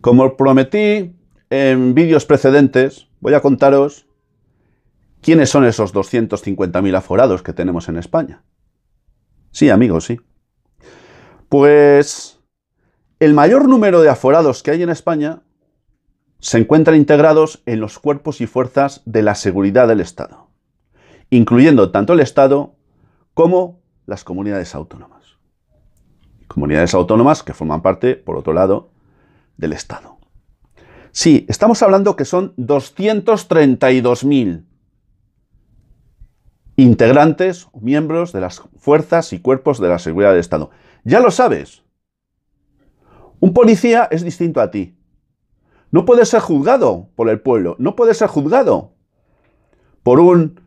Como prometí en vídeos precedentes, voy a contaros quiénes son esos 250.000 aforados que tenemos en España. Sí, amigos, sí. Pues el mayor número de aforados que hay en España se encuentran integrados en los cuerpos y fuerzas de la seguridad del Estado, incluyendo tanto el Estado como las comunidades autónomas. Comunidades autónomas que forman parte, por otro lado, del Estado. Sí, estamos hablando que son 232.000 integrantes o miembros de las fuerzas y cuerpos de la seguridad del Estado. Ya lo sabes, un policía es distinto a ti. No puede ser juzgado por el pueblo, no puede ser juzgado por un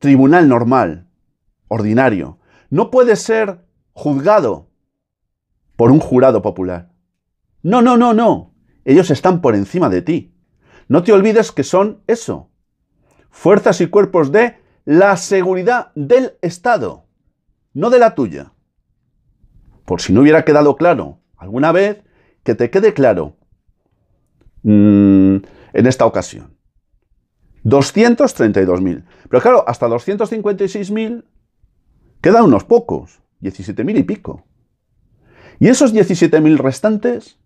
tribunal normal, ordinario. No puede ser juzgado por un jurado popular. No, no, no, no. Ellos están por encima de ti. No te olvides que son eso. Fuerzas y cuerpos de la seguridad del Estado, no de la tuya. Por si no hubiera quedado claro alguna vez, que te quede claro en esta ocasión. 232.000. Pero claro, hasta 256.000 quedan unos pocos, 17.000 y pico. ¿Y esos 17.000 restantes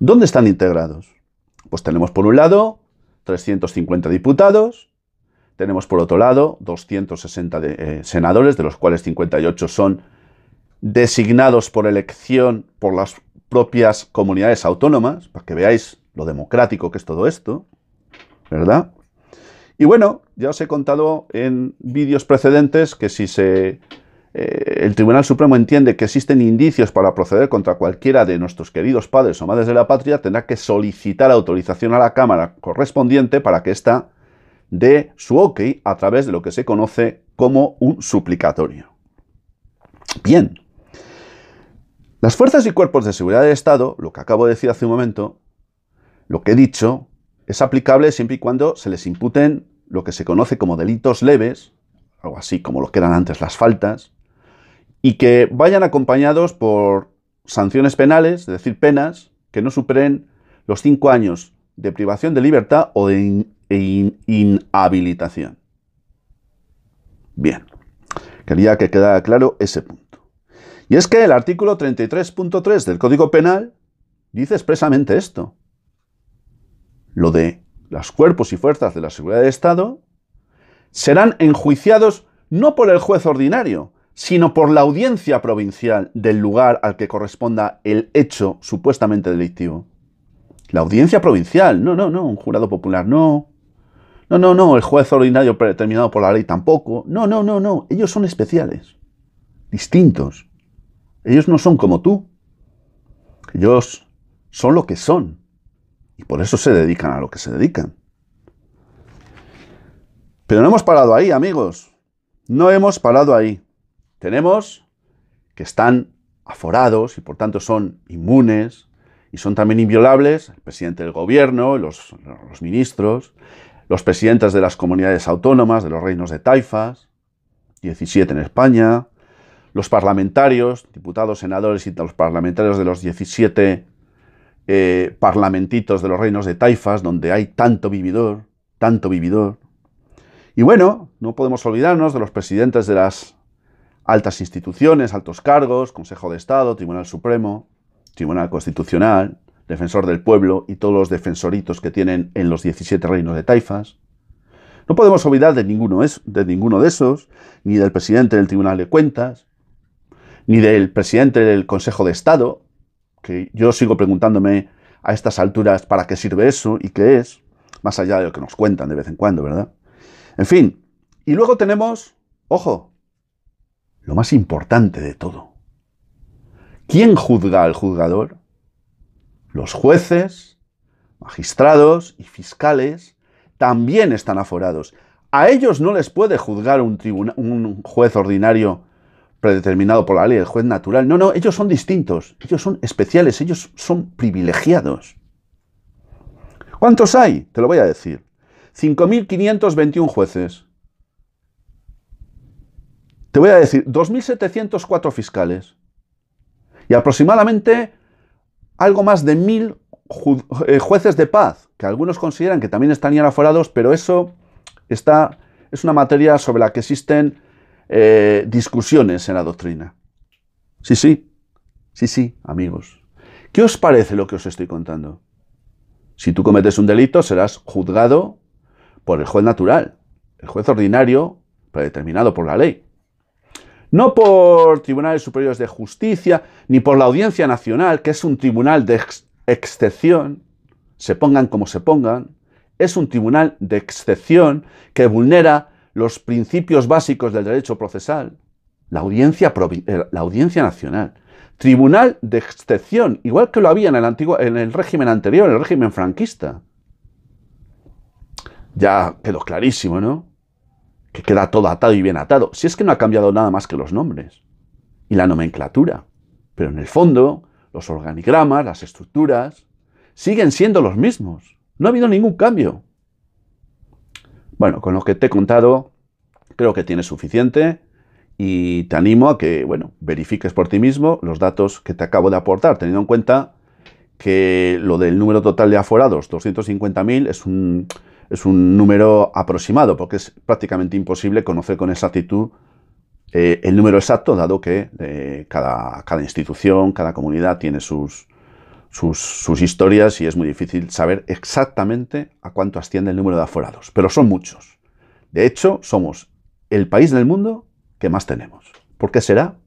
dónde están integrados? Pues tenemos por un lado 350 diputados, tenemos por otro lado 260 senadores, de los cuales 58 son designados por elección por las propias comunidades autónomas, para que veáis lo democrático que es todo esto, ¿verdad? Y bueno, ya os he contado en vídeos precedentes que si el Tribunal Supremo entiende que existen indicios para proceder contra cualquiera de nuestros queridos padres o madres de la patria, tendrá que solicitar autorización a la Cámara correspondiente para que ésta dé su ok a través de lo que se conoce como un suplicatorio. Bien. Las fuerzas y cuerpos de seguridad del Estado, lo que acabo de decir hace un momento, lo que he dicho, es aplicable siempre y cuando se les imputen lo que se conoce como delitos leves, algo así como lo que eran antes las faltas, y que vayan acompañados por sanciones penales, es decir, penas que no superen los 5 años de privación de libertad o de inhabilitación. Bien, quería que quedara claro ese punto. Y es que el artículo 33.3 del Código Penal dice expresamente esto. Lo de los cuerpos y fuerzas de la seguridad del Estado serán enjuiciados no por el juez ordinario, sino por la audiencia provincial del lugar al que corresponda el hecho supuestamente delictivo. La audiencia provincial, no, no, no, un jurado popular, no. No, no, no, el juez ordinario predeterminado por la ley tampoco. No, no, no, no, ellos son especiales, distintos. Ellos no son como tú. Ellos son lo que son. Y por eso se dedican a lo que se dedican. Pero no hemos parado ahí, amigos. No hemos parado ahí. Tenemos que están aforados y por tanto son inmunes y son también inviolables el presidente del gobierno, los ministros, los presidentes de las comunidades autónomas, de los reinos de taifas, 17 en España, los parlamentarios, diputados, senadores y los parlamentarios de los 17 parlamentitos de los reinos de taifas, donde hay tanto vividor, tanto vividor. Y bueno, no podemos olvidarnos de los presidentes de las altas instituciones, altos cargos, Consejo de Estado, Tribunal Supremo, Tribunal Constitucional, Defensor del Pueblo y todos los defensoritos que tienen en los 17 reinos de taifas. No podemos olvidar de ninguno de esos, ni del presidente del Tribunal de Cuentas, ni del presidente del Consejo de Estado, que yo sigo preguntándome a estas alturas para qué sirve eso y qué es, más allá de lo que nos cuentan de vez en cuando, ¿verdad? En fin, y luego tenemos, ojo, lo más importante de todo. ¿Quién juzga al juzgador? Los jueces, magistrados y fiscales también están aforados. A ellos no les puede juzgar un juez ordinario predeterminado por la ley, el juez natural. No, no, ellos son distintos, ellos son especiales, ellos son privilegiados. ¿Cuántos hay? Te lo voy a decir. 5.521 jueces. Te voy a decir, 2.704 fiscales. y aproximadamente algo más de 1000 jueces de paz, que algunos consideran que también estarían aforados, pero eso es una materia sobre la que existen discusiones en la doctrina. Sí, amigos. ¿Qué os parece lo que os estoy contando? Si tú cometes un delito, serás juzgado por el juez natural, el juez ordinario predeterminado por la ley. No por tribunales superiores de justicia, ni por la Audiencia Nacional, que es un tribunal de excepción, se pongan como se pongan, es un tribunal de excepción que vulnera los principios básicos del derecho procesal. La Audiencia Nacional, tribunal de excepción, igual que lo había en el régimen anterior, el régimen franquista. Ya quedó clarísimo, ¿no? Que queda todo atado y bien atado. Si es que no ha cambiado nada más que los nombres y la nomenclatura. Pero en el fondo, los organigramas, las estructuras, siguen siendo los mismos. No ha habido ningún cambio. Bueno, con lo que te he contado, creo que tienes suficiente y te animo a que, bueno, verifiques por ti mismo los datos que te acabo de aportar, teniendo en cuenta que lo del número total de aforados, 250.000, es un número aproximado, porque es prácticamente imposible conocer con exactitud el número exacto, dado que cada institución, cada comunidad tiene sus historias y es muy difícil saber exactamente a cuánto asciende el número de aforados. Pero son muchos. De hecho, somos el país del mundo que más tenemos. ¿Por qué será?